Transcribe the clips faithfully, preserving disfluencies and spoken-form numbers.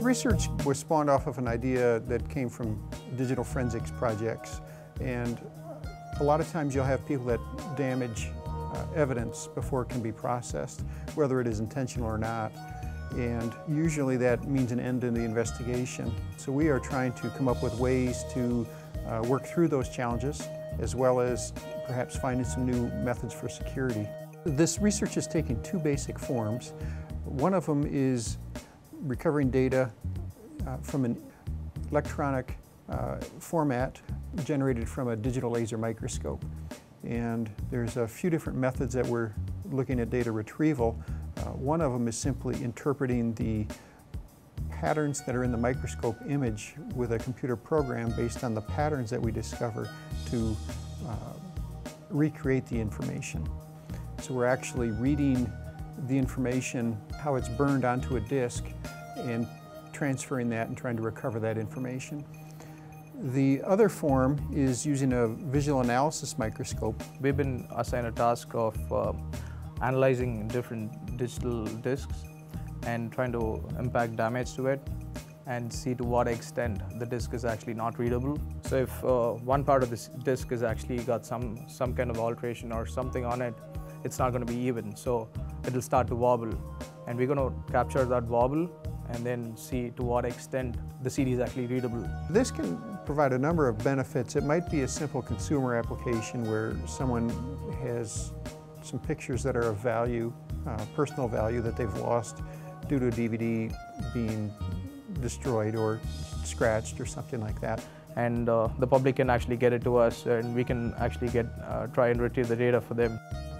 This research was spawned off of an idea that came from digital forensics projects, and a lot of times you'll have people that damage uh, evidence before it can be processed, whether it is intentional or not, and usually that means an end to the investigation. So we are trying to come up with ways to uh, work through those challenges, as well as perhaps finding some new methods for security. This research is taking two basic forms. One of them is recovering data uh, from an electronic uh, format generated from a digital laser microscope. And there's a few different methods that we're looking at data retrieval. Uh, one of them is simply interpreting the patterns that are in the microscope image with a computer program based on the patterns that we discover to uh, recreate the information. So we're actually reading the information, how it's burned onto a disk, and transferring that and trying to recover that information. The other form is using a visual analysis microscope. We've been assigned a task of uh, analyzing different digital disks and trying to impact damage to it and see to what extent the disk is actually not readable. So if uh, one part of this disk has actually got some, some kind of alteration or something on it, it's not going to be even, so it'll start to wobble. And we're going to capture that wobble and then see to what extent the C D is actually readable. This can provide a number of benefits. It might be a simple consumer application where someone has some pictures that are of value, uh, personal value, that they've lost due to a D V D being destroyed or scratched or something like that. And uh, the public can actually get it to us, and we can actually get uh, try and retrieve the data for them.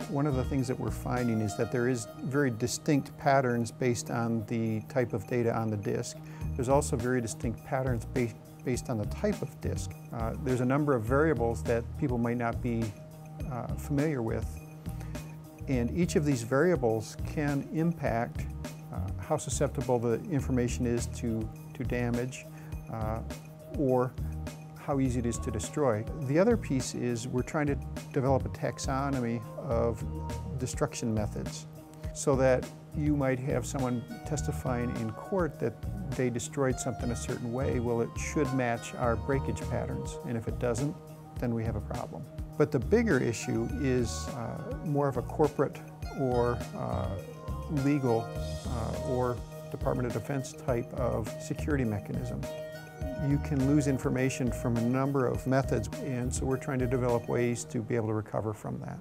One of the things that we're finding is that there is very distinct patterns based on the type of data on the disk. There's also very distinct patterns based based on the type of disk. Uh, there's a number of variables that people might not be uh, familiar with, and each of these variables can impact uh, how susceptible the information is to, to damage uh, or how easy it is to destroy. The other piece is we're trying to develop a taxonomy of destruction methods, so that you might have someone testifying in court that they destroyed something a certain way. Well, it should match our breakage patterns, and if it doesn't, then we have a problem. But the bigger issue is uh, more of a corporate or uh, legal uh, or Department of Defense type of security mechanism. You can lose information from a number of methods, and so we're trying to develop ways to be able to recover from that.